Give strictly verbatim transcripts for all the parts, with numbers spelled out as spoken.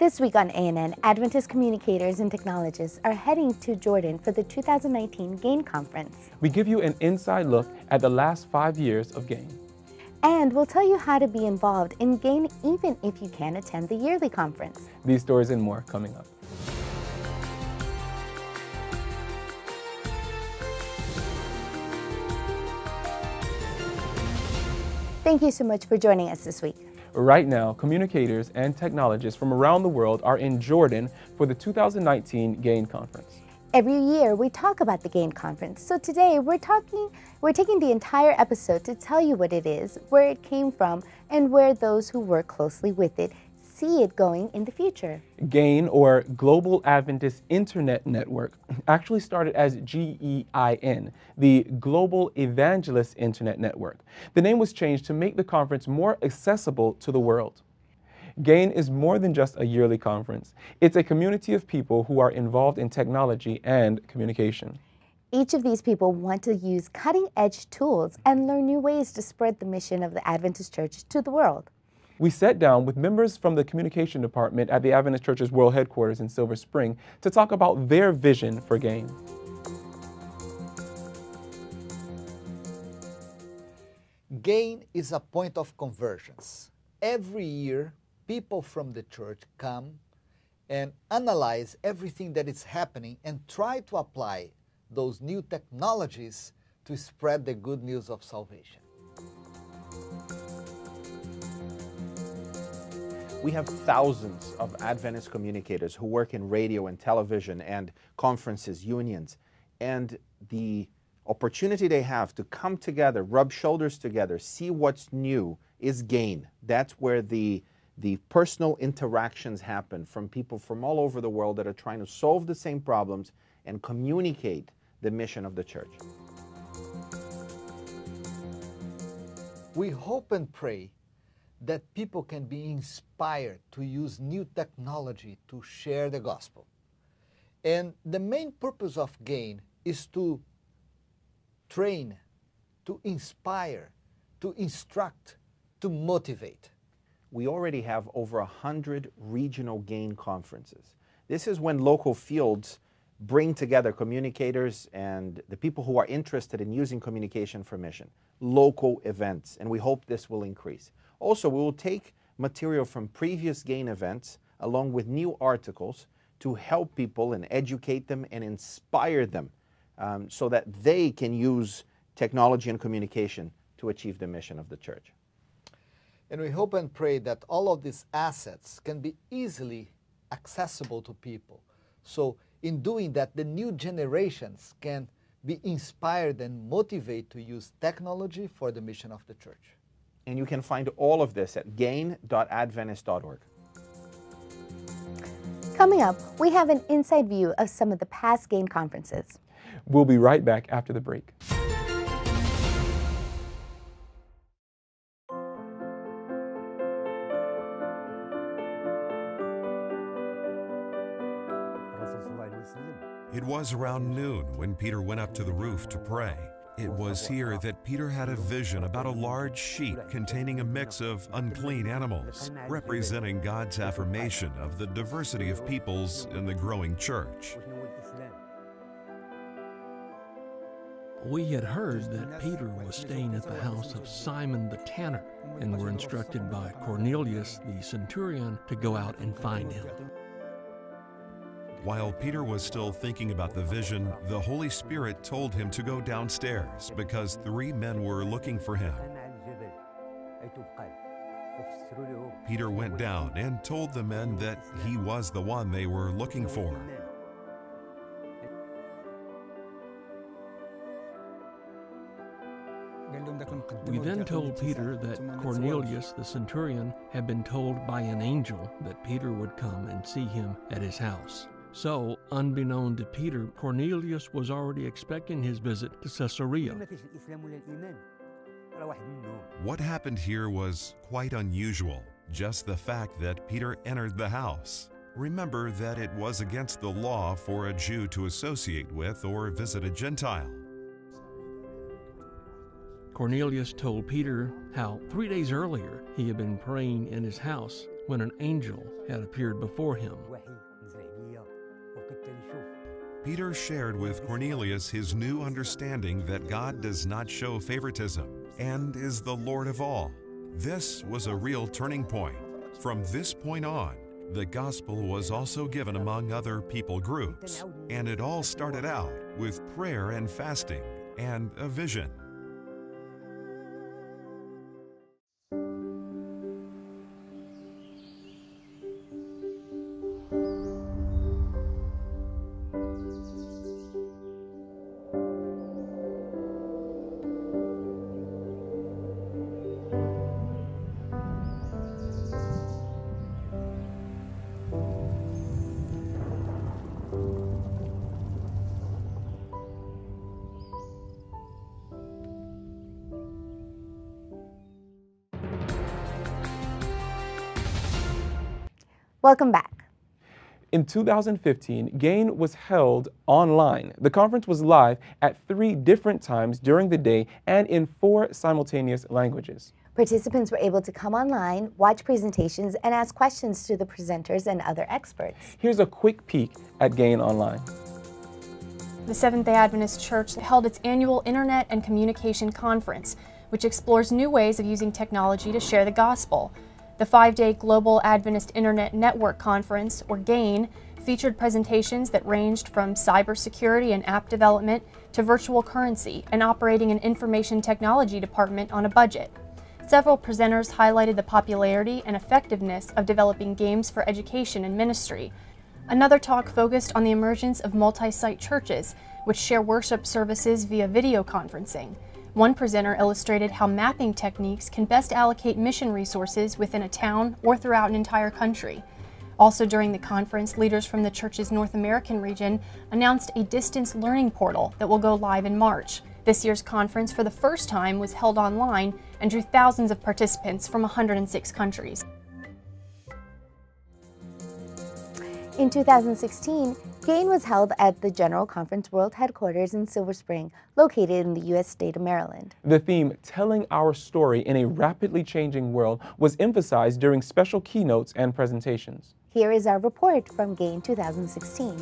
This week on A N N, Adventist communicators and technologists are heading to Jordan for the two thousand nineteen GAIN conference. We give you an inside look at the last five years of GAIN. And we'll tell you how to be involved in GAIN even if you can't attend the yearly conference. These stories and more coming up. Thank you so much for joining us this week. Right now, communicators and technologists from around the world are in Jordan for the two thousand nineteen GAIN conference. Every year we talk about the GAIN conference, so today we're talking, we're taking the entire episode to tell you what it is, where it came from, and where those who work closely with it see it going in the future. GAIN, or Global Adventist Internet Network, actually started as G E I N, the Global Evangelist Internet Network. The name was changed to make the conference more accessible to the world. GAIN is more than just a yearly conference. It's a community of people who are involved in technology and communication. Each of these people want to use cutting-edge tools and learn new ways to spread the mission of the Adventist Church to the world. We sat down with members from the Communication Department at the Adventist Church's World Headquarters in Silver Spring to talk about their vision for GAIN. GAIN is a point of convergence. Every year, people from the church come and analyze everything that is happening and try to apply those new technologies to spread the good news of salvation. We have thousands of Adventist communicators who work in radio and television and conferences, unions, and the opportunity they have to come together, rub shoulders together, see what's new is GAIN. That's where the, the personal interactions happen from people from all over the world that are trying to solve the same problems and communicate the mission of the church. We hope and pray that people can be inspired to use new technology to share the gospel. And the main purpose of GAIN is to train, to inspire, to instruct, to motivate. We already have over one hundred regional GAIN conferences. This is when local fields bring together communicators and the people who are interested in using communication for mission, local events, and we hope this will increase. Also, we will take material from previous GAIN events along with new articles to help people and educate them and inspire them um, so that they can use technology and communication to achieve the mission of the church. And we hope and pray that all of these assets can be easily accessible to people. So in doing that, the new generations can be inspired and motivated to use technology for the mission of the church. And you can find all of this at gain dot adventist dot org. Coming up, we have an inside view of some of the past GAIN conferences. We'll be right back after the break. It was around noon when Peter went up to the roof to pray. It was here that Peter had a vision about a large sheet containing a mix of unclean animals, representing God's affirmation of the diversity of peoples in the growing church. We had heard that Peter was staying at the house of Simon the tanner and were instructed by Cornelius the centurion to go out and find him. While Peter was still thinking about the vision, the Holy Spirit told him to go downstairs because three men were looking for him. Peter went down and told the men that he was the one they were looking for. We then told Peter that Cornelius the centurion had been told by an angel that Peter would come and see him at his house. So, unbeknown to Peter, Cornelius was already expecting his visit to Caesarea. What happened here was quite unusual, just the fact that Peter entered the house. Remember that it was against the law for a Jew to associate with or visit a Gentile. Cornelius told Peter how three days earlier he had been praying in his house when an angel had appeared before him. Peter shared with Cornelius his new understanding that God does not show favoritism and is the Lord of all. This was a real turning point. From this point on, the gospel was also given among other people groups, and it all started out with prayer and fasting and a vision. Welcome back. In two thousand fifteen, GAIN was held online. The conference was live at three different times during the day and in four simultaneous languages. Participants were able to come online, watch presentations, and ask questions to the presenters and other experts. Here's a quick peek at GAIN Online. The Seventh-day Adventist Church held its annual Internet and Communication Conference, which explores new ways of using technology to share the gospel. The five-day Global Adventist Internet Network Conference, or GAIN, featured presentations that ranged from cybersecurity and app development to virtual currency and operating an information technology department on a budget. Several presenters highlighted the popularity and effectiveness of developing games for education and ministry. Another talk focused on the emergence of multi-site churches, which share worship services via video conferencing. One presenter illustrated how mapping techniques can best allocate mission resources within a town or throughout an entire country. Also during the conference, leaders from the church's North American region announced a distance learning portal that will go live in March. This year's conference, for the first time, was held online and drew thousands of participants from one hundred six countries. In two thousand sixteen, GAIN was held at the General Conference World Headquarters in Silver Spring, located in the U S state of Maryland. The theme, Telling Our Story in a Rapidly Changing World, was emphasized during special keynotes and presentations. Here is our report from GAIN two thousand sixteen.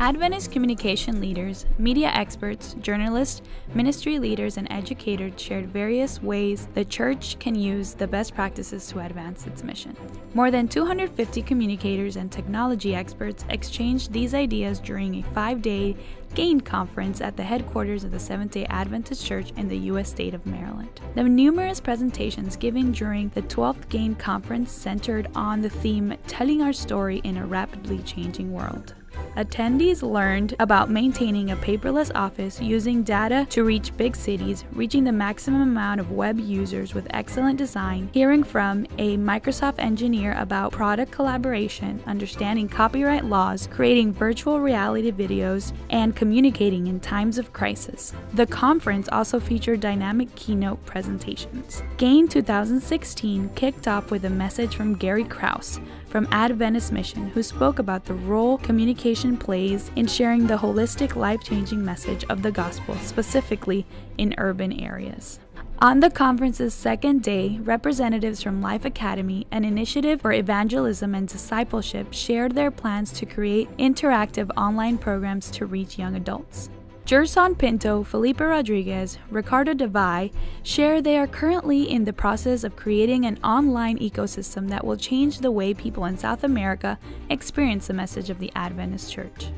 Adventist communication leaders, media experts, journalists, ministry leaders, and educators shared various ways the church can use the best practices to advance its mission. More than two hundred fifty communicators and technology experts exchanged these ideas during a five-day GAIN conference at the headquarters of the Seventh-day Adventist Church in the U S state of Maryland. The numerous presentations given during the twelfth GAIN conference centered on the theme, Telling Our Story in a Rapidly Changing World. Attendees learned about maintaining a paperless office, using data to reach big cities, reaching the maximum amount of web users with excellent design, hearing from a Microsoft engineer about product collaboration, understanding copyright laws, creating virtual reality videos, and communicating in times of crisis. The conference also featured dynamic keynote presentations. GAIN two thousand sixteen kicked off with a message from Gary Krause from Adventist Mission, who spoke about the role communication plays in sharing the holistic, life-changing message of the gospel, specifically in urban areas. On the conference's second day, representatives from Life Academy, an initiative for evangelism and discipleship, shared their plans to create interactive online programs to reach young adults. Gerson Pinto, Felipe Rodriguez, Ricardo Devay share they are currently in the process of creating an online ecosystem that will change the way people in South America experience the message of the Adventist Church.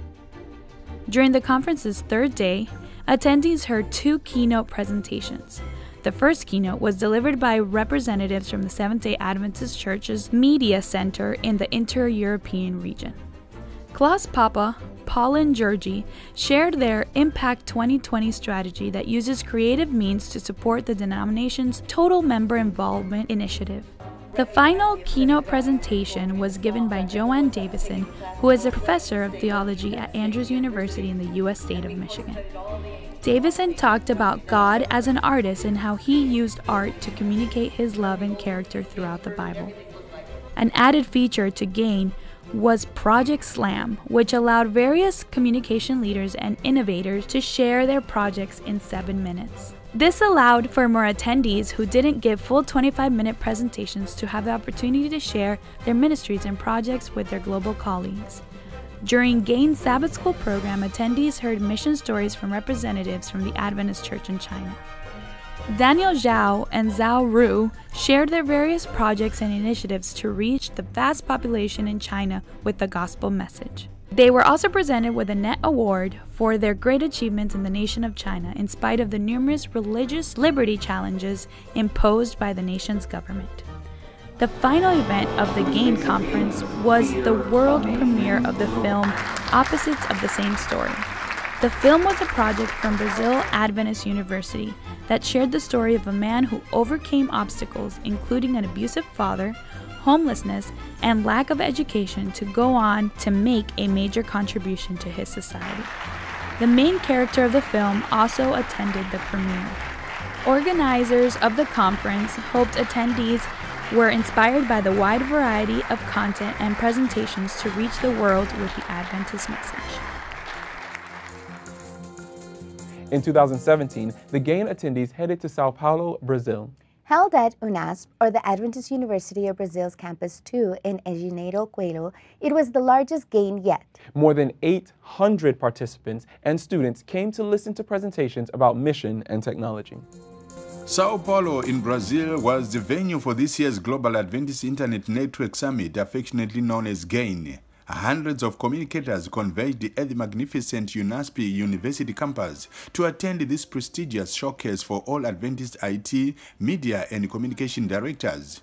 During the conference's third day, attendees heard two keynote presentations. The first keynote was delivered by representatives from the Seventh-day Adventist Church's Media Center in the Inter-European region. Klaus Papa, Paul, and Georgi shared their Impact twenty twenty strategy that uses creative means to support the denomination's total member involvement initiative. The final keynote presentation was given by Joanne Davison, who is a professor of theology at Andrews University in the U S state of Michigan. Davison talked about God as an artist and how he used art to communicate his love and character throughout the Bible. An added feature to GAIN was Project Slam, which allowed various communication leaders and innovators to share their projects in seven minutes. This allowed for more attendees who didn't give full twenty-five minute presentations to have the opportunity to share their ministries and projects with their global colleagues. During GAIN's Sabbath School program, attendees heard mission stories from representatives from the Adventist Church in China. Daniel Zhao and Zhao Ru shared their various projects and initiatives to reach the vast population in China with the gospel message. They were also presented with a N E T Award for their great achievements in the nation of China in spite of the numerous religious liberty challenges imposed by the nation's government. The final event of the GAIN conference was the world premiere of the film Opposites of the Same Story. The film was a project from Brazil Adventist University that shared the story of a man who overcame obstacles, including an abusive father, homelessness, and lack of education, to go on to make a major contribution to his society. The main character of the film also attended the premiere. Organizers of the conference hoped attendees were inspired by the wide variety of content and presentations to reach the world with the Adventist message. In two thousand seventeen, the GAIN attendees headed to Sao Paulo, Brazil. Held at UNASP, or the Adventist University of Brazil's Campus two in Engenheiro Coelho, it was the largest GAIN yet. More than eight hundred participants and students came to listen to presentations about mission and technology. Sao Paulo in Brazil was the venue for this year's Global Adventist Internet Network Summit, affectionately known as GAIN. Hundreds of communicators converged at the magnificent UNASP University campus to attend this prestigious showcase for all Adventist I T, media and communication directors.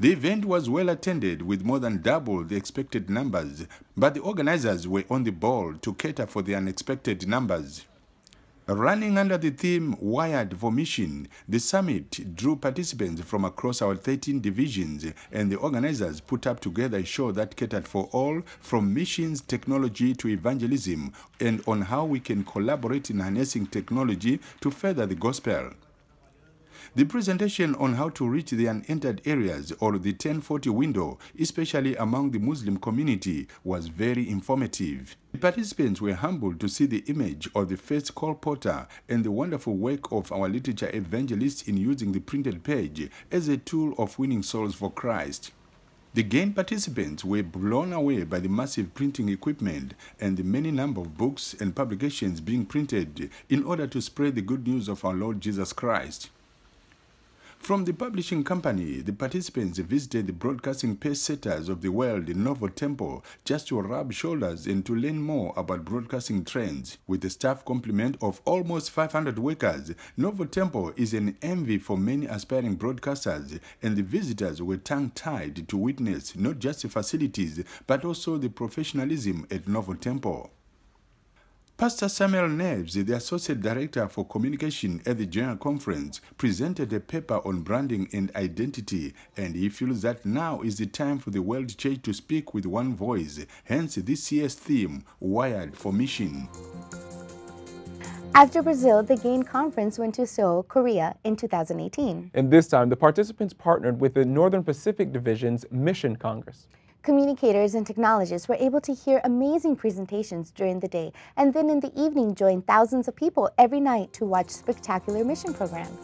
The event was well attended with more than double the expected numbers, but the organizers were on the ball to cater for the unexpected numbers. Running under the theme Wired for Mission, the summit drew participants from across our thirteen divisions, and the organizers put up together a show that catered for all, from missions, technology to evangelism, and on how we can collaborate in harnessing technology to further the gospel. The presentation on how to reach the unentered areas, or the ten forty window, especially among the Muslim community, was very informative. The participants were humbled to see the image of the first call porter and the wonderful work of our literature evangelists in using the printed page as a tool of winning souls for Christ. The GAIN participants were blown away by the massive printing equipment and the many number of books and publications being printed in order to spread the good news of our Lord Jesus Christ. From the publishing company, the participants visited the broadcasting pace setters of the world in Novo Tempo just to rub shoulders and to learn more about broadcasting trends. With a staff complement of almost five hundred workers, Novo Tempo is an envy for many aspiring broadcasters, and the visitors were tongue-tied to witness not just the facilities but also the professionalism at Novo Tempo. Pastor Samuel Neves, the Associate Director for Communication at the General Conference, presented a paper on branding and identity, and he feels that now is the time for the world church to speak with one voice, hence this year's theme, Wired for Mission. After Brazil, the GAIN conference went to Seoul, Korea in two thousand eighteen. And this time, the participants partnered with the Northern Pacific Division's Mission Congress. Communicators and technologists were able to hear amazing presentations during the day, and then in the evening joined thousands of people every night to watch spectacular mission programs.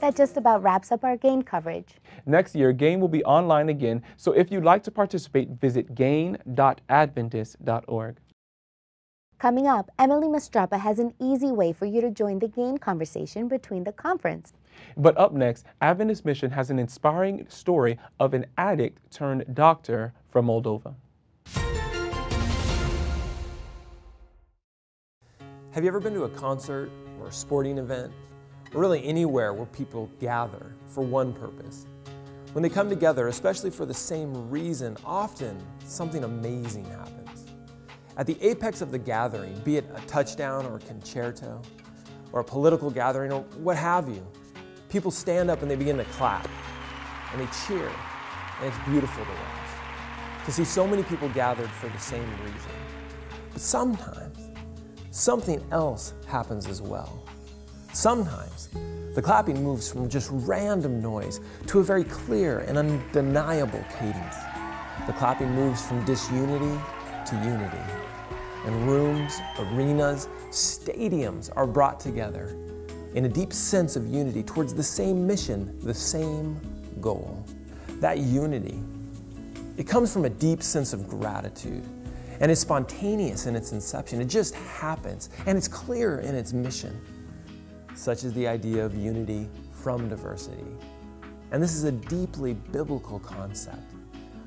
That just about wraps up our GAIN coverage. Next year, GAIN will be online again, so if you'd like to participate, visit gain dot adventist dot org. Coming up, Emily Mastrappa has an easy way for you to join the GAIN conversation between the conference. But up next, Adventist Mission has an inspiring story of an addict turned doctor from Moldova. Have you ever been to a concert or a sporting event, or really anywhere where people gather for one purpose? When they come together, especially for the same reason, often something amazing happens. At the apex of the gathering, be it a touchdown or a concerto, or a political gathering, or what have you, people stand up and they begin to clap, and they cheer, and it's beautiful to watch, to see so many people gathered for the same reason. But sometimes, something else happens as well. Sometimes, the clapping moves from just random noise to a very clear and undeniable cadence. The clapping moves from disunity to unity. And rooms, arenas, stadiums are brought together in a deep sense of unity towards the same mission, the same goal. That unity, it comes from a deep sense of gratitude. And it's spontaneous in its inception. It just happens, and it's clear in its mission. Such is the idea of unity from diversity. And this is a deeply biblical concept.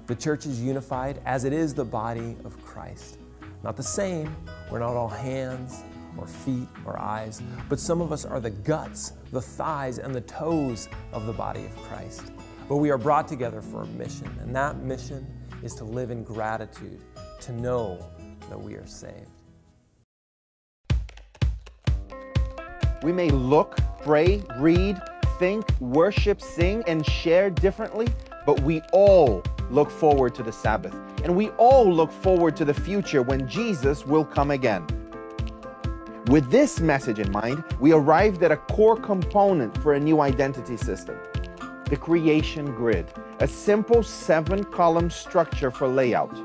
The church is unified as it is the body of Christ. Not the same, we're not all hands, or feet, or eyes, but some of us are the guts, the thighs, and the toes of the body of Christ. But we are brought together for a mission, and that mission is to live in gratitude, to know that we are saved. We may look, pray, read, think, worship, sing, and share differently, but we all look forward to the Sabbath, and we all look forward to the future when Jesus will come again. With this message in mind, we arrived at a core component for a new identity system, the creation grid, a simple seven-column structure for layout.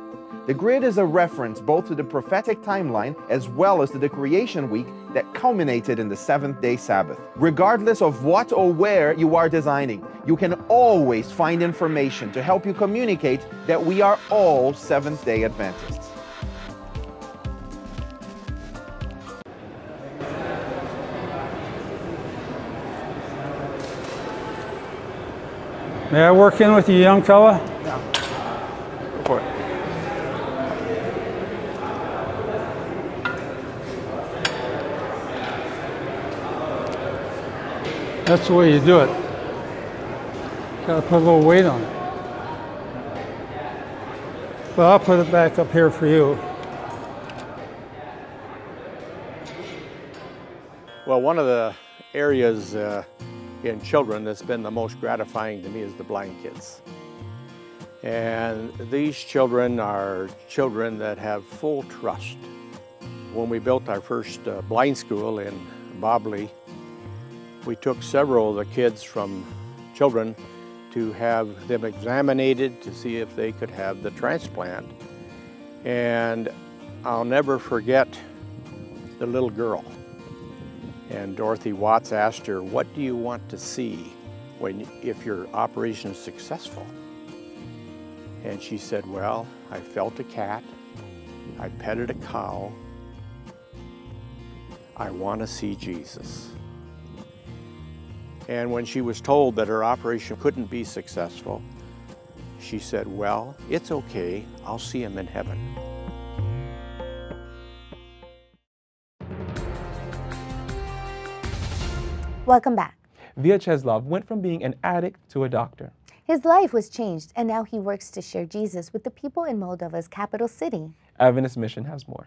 The grid is a reference both to the prophetic timeline as well as to the creation week that culminated in the seventh-day Sabbath. Regardless of what or where you are designing, you can always find information to help you communicate that we are all Seventh-day Adventists. May I work in with you, young fella? Yeah. Go for it. That's the way you do it. Gotta put a little weight on it. But I'll put it back up here for you. Well, one of the areas uh, in children that's been the most gratifying to me is the blind kids. And these children are children that have full trust. When we built our first uh, blind school in Bobley, we took several of the kids from children to have them examinated to see if they could have the transplant. And I'll never forget the little girl. And Dorothy Watts asked her, what do you want to see when, if your operation is successful? And she said, well, I felt a cat, I petted a cow, I want to see Jesus. And when she was told that her operation couldn't be successful, she said, well, it's okay, I'll see him in heaven. Welcome back. Vyacheslav went from being an addict to a doctor. His life was changed, and now he works to share Jesus with the people in Moldova's capital city. Adventist Mission has more.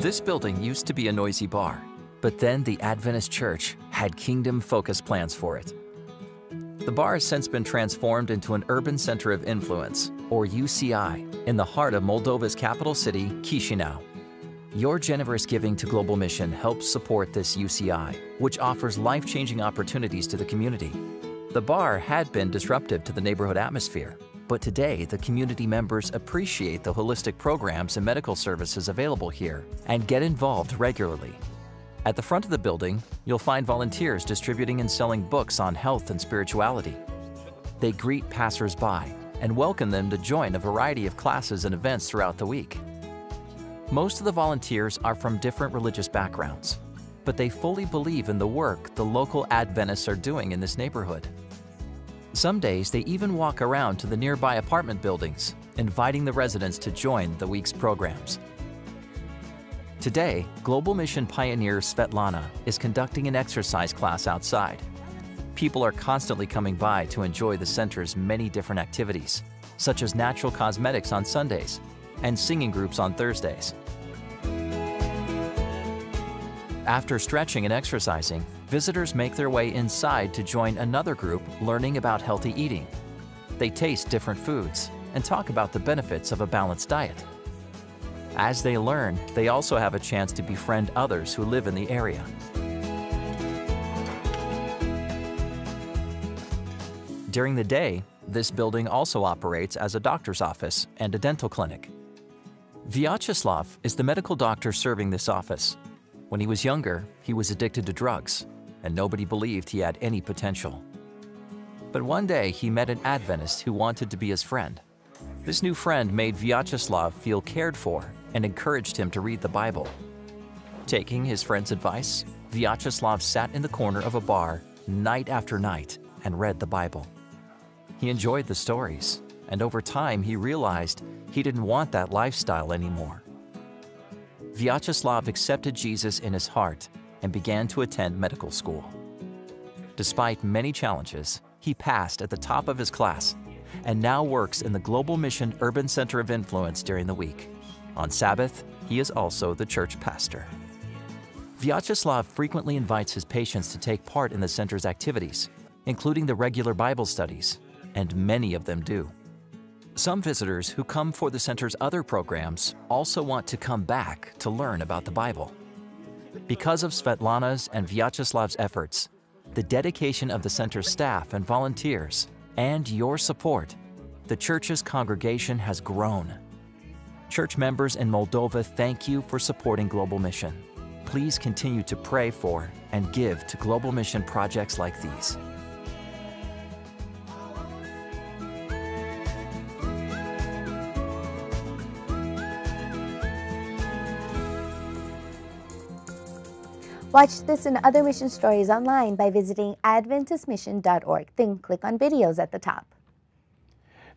This building used to be a noisy bar. But then the Adventist Church had kingdom-focused plans for it. The bar has since been transformed into an urban center of influence, or U C I, in the heart of Moldova's capital city, Chisinau. Your generous giving to Global Mission helps support this U C I, which offers life-changing opportunities to the community. The bar had been disruptive to the neighborhood atmosphere, but today the community members appreciate the holistic programs and medical services available here and get involved regularly. At the front of the building, you'll find volunteers distributing and selling books on health and spirituality. They greet passers-by and welcome them to join a variety of classes and events throughout the week. Most of the volunteers are from different religious backgrounds, but they fully believe in the work the local Adventists are doing in this neighborhood. Some days they even walk around to the nearby apartment buildings, inviting the residents to join the week's programs. Today, Global Mission pioneer Svetlana is conducting an exercise class outside. People are constantly coming by to enjoy the center's many different activities, such as natural cosmetics on Sundays and singing groups on Thursdays. After stretching and exercising, visitors make their way inside to join another group learning about healthy eating. They taste different foods and talk about the benefits of a balanced diet. As they learn, they also have a chance to befriend others who live in the area. During the day, this building also operates as a doctor's office and a dental clinic. Vyacheslav is the medical doctor serving this office. When he was younger, he was addicted to drugs, and nobody believed he had any potential. But one day, he met an Adventist who wanted to be his friend. This new friend made Vyacheslav feel cared for and encouraged him to read the Bible. Taking his friend's advice, Vyacheslav sat in the corner of a bar night after night and read the Bible. He enjoyed the stories, and over time, he realized he didn't want that lifestyle anymore. Vyacheslav accepted Jesus in his heart and began to attend medical school. Despite many challenges, he passed at the top of his class and now works in the Global Mission Urban Center of Influence during the week. On Sabbath, he is also the church pastor. Vyacheslav frequently invites his patients to take part in the center's activities, including the regular Bible studies, and many of them do. Some visitors who come for the center's other programs also want to come back to learn about the Bible. Because of Svetlana's and Vyacheslav's efforts, the dedication of the center's staff and volunteers, and your support, the church's congregation has grown. Church members in Moldova, thank you for supporting Global Mission. Please continue to pray for and give to Global Mission projects like these. Watch this and other mission stories online by visiting adventist mission dot org. Then click on videos at the top.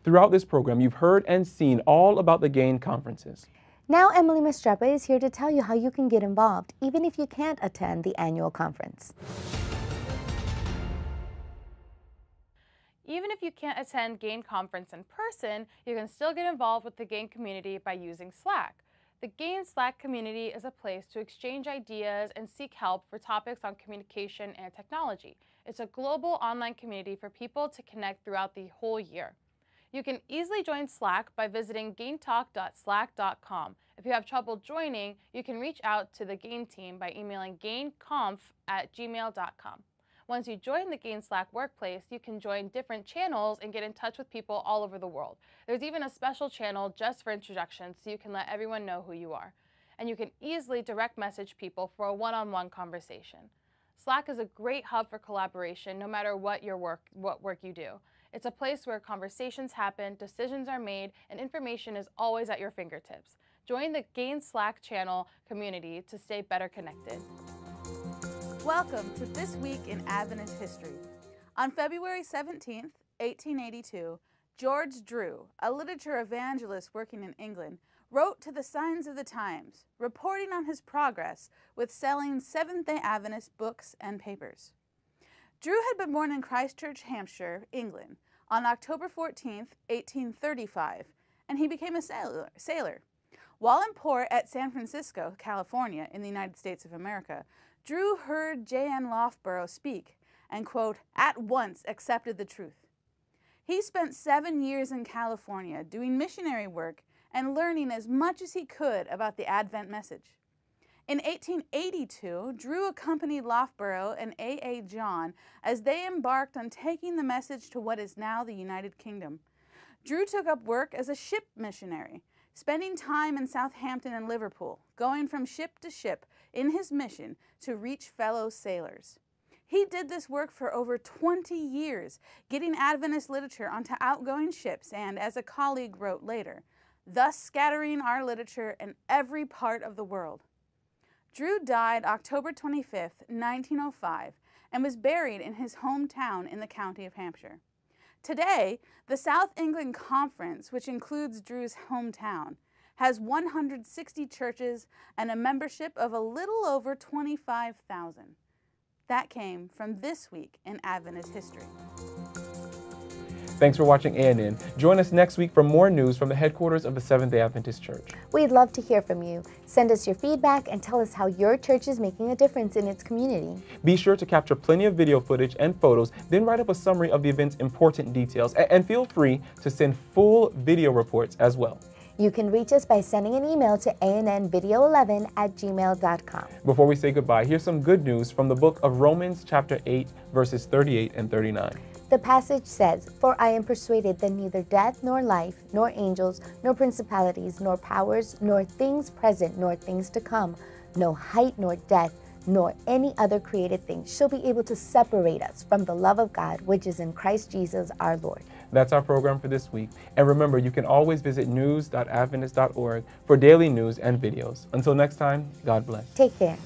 Throughout this program, you've heard and seen all about the GAIN conferences. Now Emily Mastrappa is here to tell you how you can get involved, even if you can't attend the annual conference. Even if you can't attend GAIN conference in person, you can still get involved with the GAIN community by using Slack. The GAIN Slack community is a place to exchange ideas and seek help for topics on communication and technology. It's a global online community for people to connect throughout the whole year. You can easily join Slack by visiting gain talk dot slack dot com. If you have trouble joining, you can reach out to the GAIN team by emailing gain conf at gmail dot com. Once you join the GAIN Slack workplace, you can join different channels and get in touch with people all over the world. There's even a special channel just for introductions so you can let everyone know who you are. And you can easily direct message people for a one-on-one conversation. Slack is a great hub for collaboration no matter what your work, what work you do. It's a place where conversations happen, decisions are made, and information is always at your fingertips. Join the GAIN Slack channel community to stay better connected. Welcome to This Week in Adventist History. On February seventeenth, eighteen eighty-two, George Drew, a literature evangelist working in England, wrote to the Signs of the Times, reporting on his progress with selling Seventh-day Adventist books and papers. Drew had been born in Christchurch, Hampshire, England, on October fourteenth, eighteen thirty-five, and he became a sailor. sailor. While in port at San Francisco, California, in the United States of America, Drew heard J N Loughborough speak and, quote, at once accepted the truth. He spent seven years in California doing missionary work and learning as much as he could about the Advent message. In eighteen eighty-two, Drew accompanied Loughborough and A A John as they embarked on taking the message to what is now the United Kingdom. Drew took up work as a ship missionary, spending time in Southampton and Liverpool, going from ship to ship, in his mission to reach fellow sailors. He did this work for over twenty years, getting Adventist literature onto outgoing ships and, as a colleague wrote later, thus scattering our literature in every part of the world. Drew died October twenty-fifth, nineteen oh five, and was buried in his hometown in the county of Hampshire. Today, the South England Conference, which includes Drew's hometown, has one hundred sixty churches and a membership of a little over twenty-five thousand. That came from This Week in Adventist History. Thanks for watching A N N. Join us next week for more news from the headquarters of the Seventh-day Adventist Church. We'd love to hear from you. Send us your feedback and tell us how your church is making a difference in its community. Be sure to capture plenty of video footage and photos, then write up a summary of the event's important details, and feel free to send full video reports as well. You can reach us by sending an email to A N N video eleven at gmail dot com. Before we say goodbye, here's some good news from the book of Romans chapter eight, verses thirty-eight and thirty-nine. The passage says, "For I am persuaded that neither death, nor life, nor angels, nor principalities, nor powers, nor things present, nor things to come, no height, nor depth, nor any other created thing shall be able to separate us from the love of God, which is in Christ Jesus our Lord." That's our program for this week. And remember, you can always visit news dot adventist dot org for daily news and videos. Until next time, God bless. Take care.